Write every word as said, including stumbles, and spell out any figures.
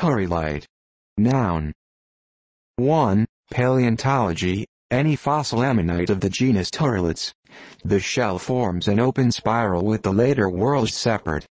Turrilite. Noun. one. Paleontology. Any fossil ammonite of the genus Turrilites. The shell forms an open spiral with the later whorls separate.